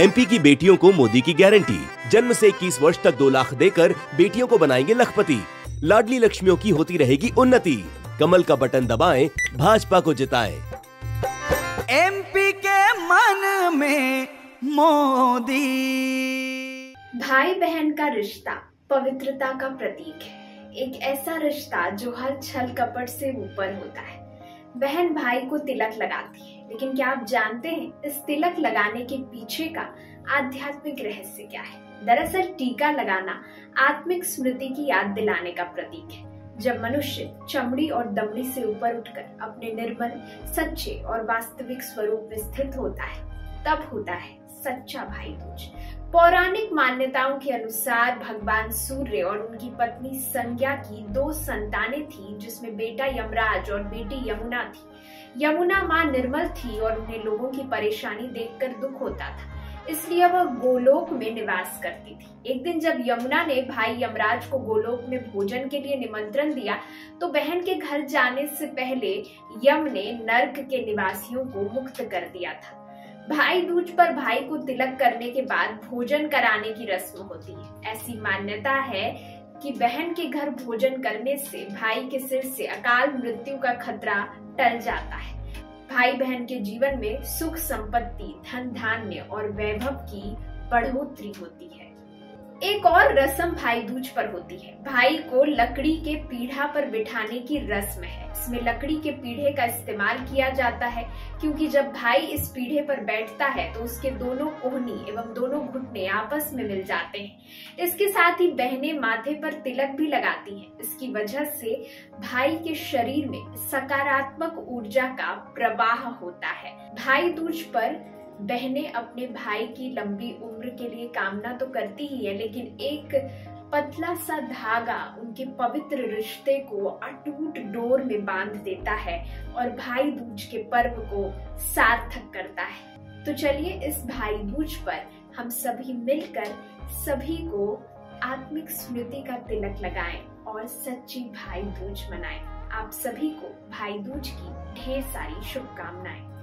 MP की बेटियों को मोदी की गारंटी, जन्म से 21 वर्ष तक 2 लाख देकर बेटियों को बनाएंगे लखपति, लाडली लक्ष्मियों की होती रहेगी उन्नति, कमल का बटन दबाएं, भाजपा को जिताएं। एमपी के मन में मोदी। भाई बहन का रिश्ता पवित्रता का प्रतीक है, एक ऐसा रिश्ता जो हर छल कपट से ऊपर होता है। बहन भाई को तिलक लगाती है, लेकिन क्या आप जानते हैं इस तिलक लगाने के पीछे का आध्यात्मिक रहस्य क्या है? दरअसल टीका लगाना आत्मिक स्मृति की याद दिलाने का प्रतीक है, जब मनुष्य चमड़ी और दमड़ी से ऊपर उठकर अपने निर्मल, सच्चे और वास्तविक स्वरूप में स्थित होता है, तब होता है सच्चा भाई दूज। पौराणिक मान्यताओं के अनुसार भगवान सूर्य और उनकी पत्नी संज्ञा की 2 संतानें थीं, जिसमें बेटा यमराज और बेटी यमुना थी। यमुना माँ निर्मल थी और उन्हें लोगों की परेशानी देखकर दुख होता था, इसलिए वह गोलोक में निवास करती थी। एक दिन जब यमुना ने भाई यमराज को गोलोक में भोजन के लिए निमंत्रण दिया, तो बहन के घर जाने से पहले यम ने नर्क के निवासियों को मुक्त कर दिया था। भाई दूज पर भाई को तिलक करने के बाद भोजन कराने की रस्म होती है। ऐसी मान्यता है कि बहन के घर भोजन करने से भाई के सिर से अकाल मृत्यु का खतरा टल जाता है। भाई बहन के जीवन में सुख, संपत्ति, धन धान्य और वैभव की बढ़ोतरी होती है। एक और रस्म भाई दूज पर होती है। भाई को लकड़ी के पीढ़ा पर बिठाने की रस्म है। इसमें लकड़ी के पीढ़े का इस्तेमाल किया जाता है, क्योंकि जब भाई इस पीढ़े पर बैठता है तो उसके दोनों कोहनी एवं दोनों घुटने आपस में मिल जाते हैं। इसके साथ ही बहनें माथे पर तिलक भी लगाती हैं। इसकी वजह से भाई के शरीर में सकारात्मक ऊर्जा का प्रवाह होता है। भाई दूज पर बहने अपने भाई की लंबी उम्र के लिए कामना तो करती ही है, लेकिन एक पतला सा धागा उनके पवित्र रिश्ते को अटूट डोर में बांध देता है और भाई दूज के पर्व को सार्थक करता है। तो चलिए इस भाई दूज पर हम सभी मिलकर सभी को आत्मिक स्मृति का तिलक लगाएं और सच्ची भाई दूज मनाएं। आप सभी को भाई दूज की ढेर सारी शुभकामनाएं।